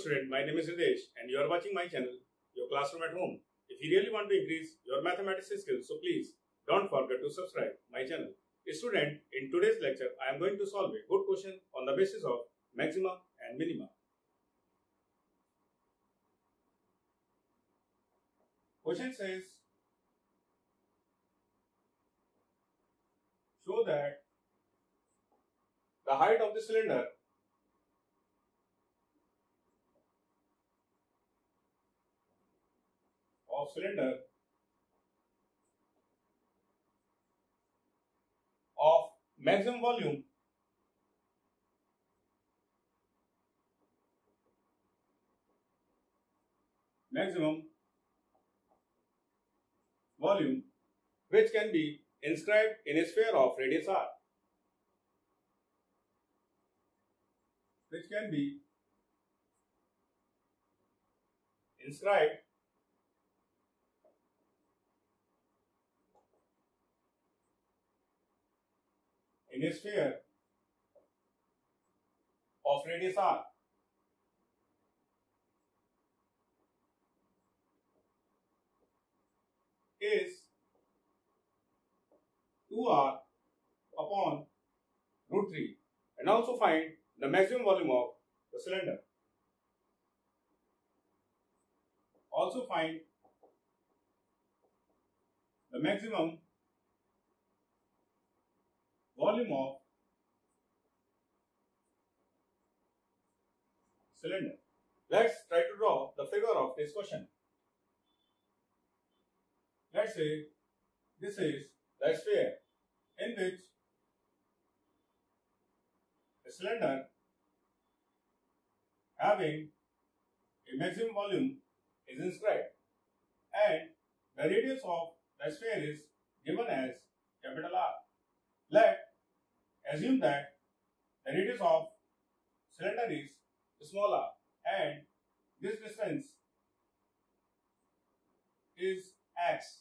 student, my name is Ritesh and you are watching my channel, Your Classroom at Home. If you really want to increase your mathematics skills, so please don't forget to subscribe my channel. Student, in today's lecture, I am going to solve a good question on the basis of maxima and minima. Question says, show that the height of the cylinder of maximum volume which can be inscribed in a sphere of radius r, is 2r upon root 3, and also find the maximum volume of the cylinder. Let's try to draw the figure of this question. Let's say this is the sphere in which a cylinder having a maximum volume is inscribed, and the radius of the sphere is given as capital R. Let's assume that the radius of cylinder is small r and this distance is x.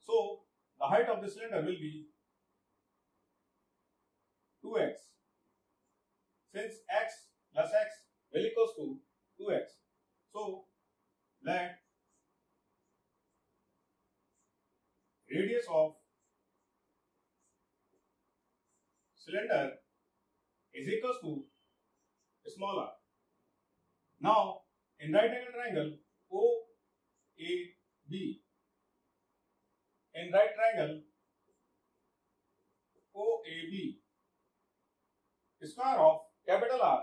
So the height of the cylinder will be 2x, since x plus x will equals to 2x. So let radius of cylinder is equals to small r. Now in right angle triangle OAB, square of capital R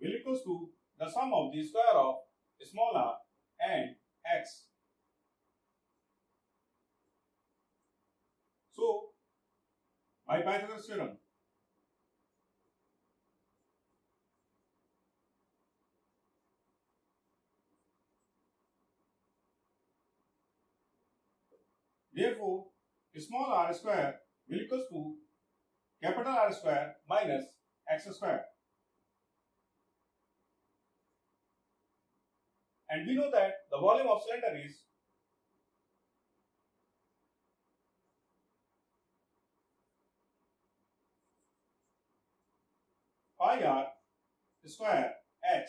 will equals to the sum of the square of small r and x. So by Pythagoras theorem, therefore, small r square will equals to capital R square minus x square. And we know that the volume of cylinder is 5r square h.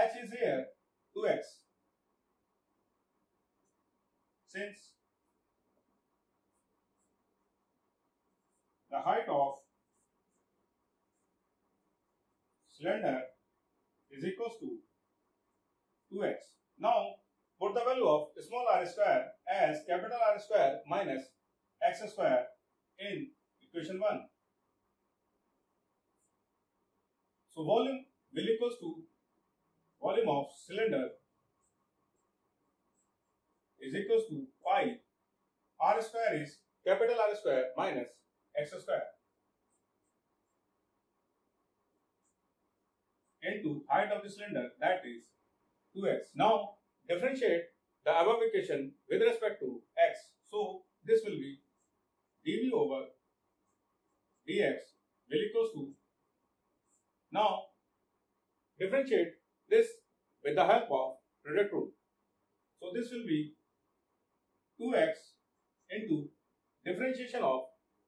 H is here 2x, since the height of cylinder is equals to 2x. Now put the value of small r square as capital R square minus x square in equation 1. So volume will equals to volume of cylinder is equals to pi r square is capital R square minus x square into height of the cylinder, that is 2x. Now differentiate the above equation with respect to x. So this will be dv over dx will equals to, now differentiate this with the help of product rule. So this will be 2x into differentiation of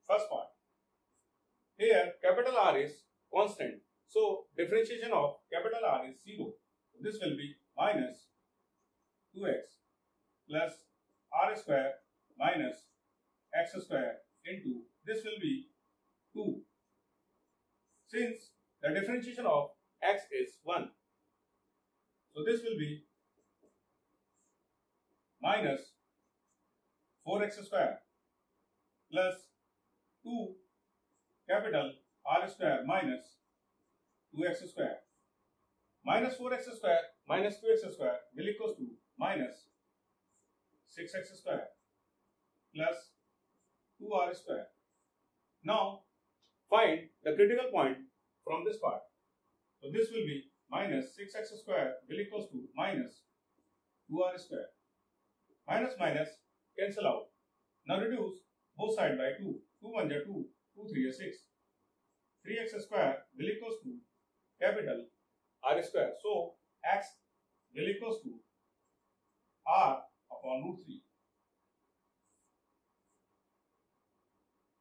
first part. Here capital R is constant, So differentiation of capital R is 0. This will be minus 2x plus r square minus x square into this will be 2. Since the differentiation of x is 1, so this will be minus 4x square plus 2 capital R square minus 2x square. Minus 4x square minus 2x square will equals to minus 6x square plus 2r square. Now find the critical point from this part. So this will be minus 6x square will equals to minus 2r square. Minus minus cancel out. Now reduce both sides by 2. 2 1 is 2, 2 3 is 6. 3x square will equals to capital R square. So x will equals to r upon root 3.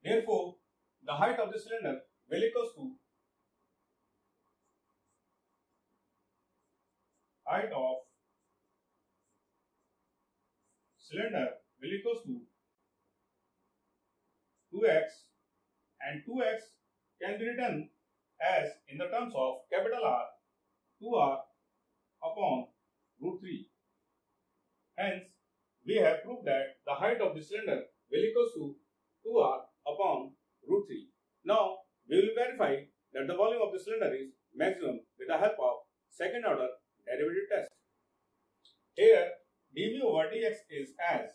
Therefore, the height of the cylinder will equals to height of cylinder will equals to 2x, and 2x can be written as in the terms of capital R 2r upon root 3. Hence, we have proved that the height of the cylinder will equals to 2r upon root 3. Now, we will verify that the volume of the cylinder is maximum with the help of second order derivative test. Here, dv over dx is as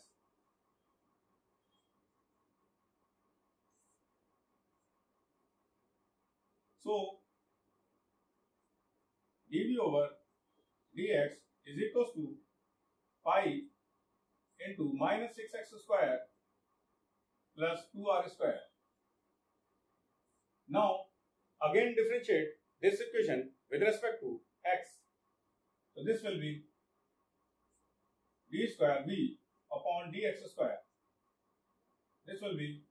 so dv over dx is equals to pi into minus 6x square plus 2r square. Now again differentiate this equation with respect to x. So this will be d square v upon dx square. This will be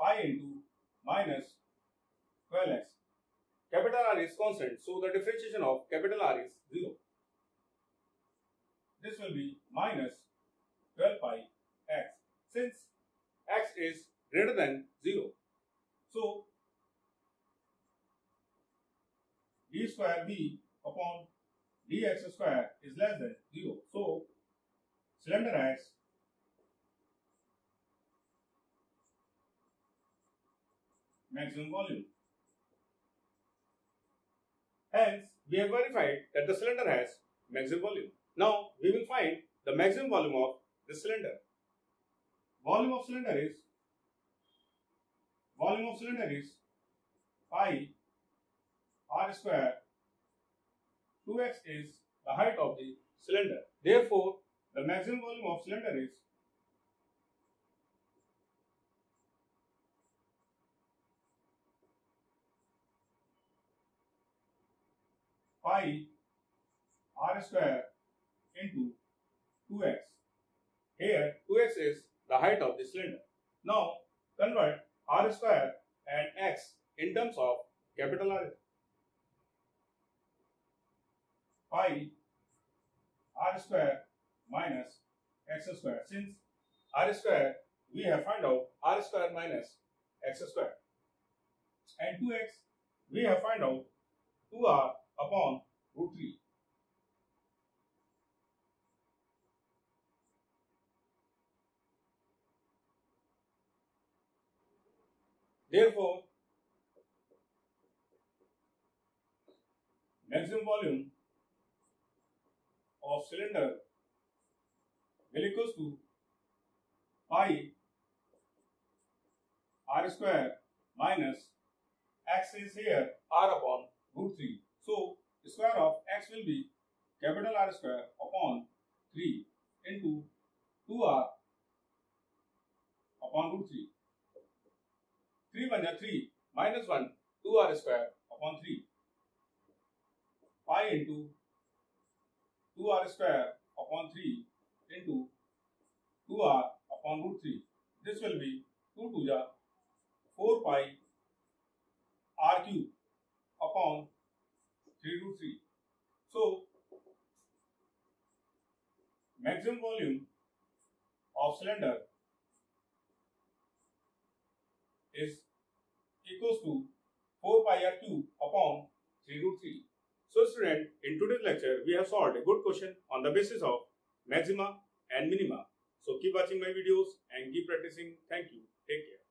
pi into minus 12x. Capital R is constant, so the differentiation of capital R is 0. This will be minus 12 pi x, since x is greater than 0. So d square v upon dx square is less than 0. So cylinder has maximum volume. Hence, we have verified that the cylinder has maximum volume. Now, we will find the maximum volume of the cylinder. Volume of cylinder is pi r square. 2x is the height of the cylinder. Therefore, the maximum volume of cylinder is pi r square into 2x. Here 2x is the height of the cylinder. Now convert r square and x in terms of capital R. Pi r square minus x square. Since r square, we have found out r square minus x square. And 2x, we have found out 2r upon root 3. Therefore, maximum volume of cylinder will equals to pi r square minus x is here r upon root 3. So square of x will be capital R square upon 3 into 2r upon root 3. 3 1 is 3 minus 1 2r square upon 3 pi into 2r square upon 3 into 2r upon root 3. This will be 2 to the 4 pi r cube upon 3 root 3. So, maximum volume of cylinder is equals to 4 pi r cube upon 3 root 3. So student, in today's lecture, we have solved a good question on the basis of maxima and minima. So keep watching my videos and keep practicing. Thank you. Take care.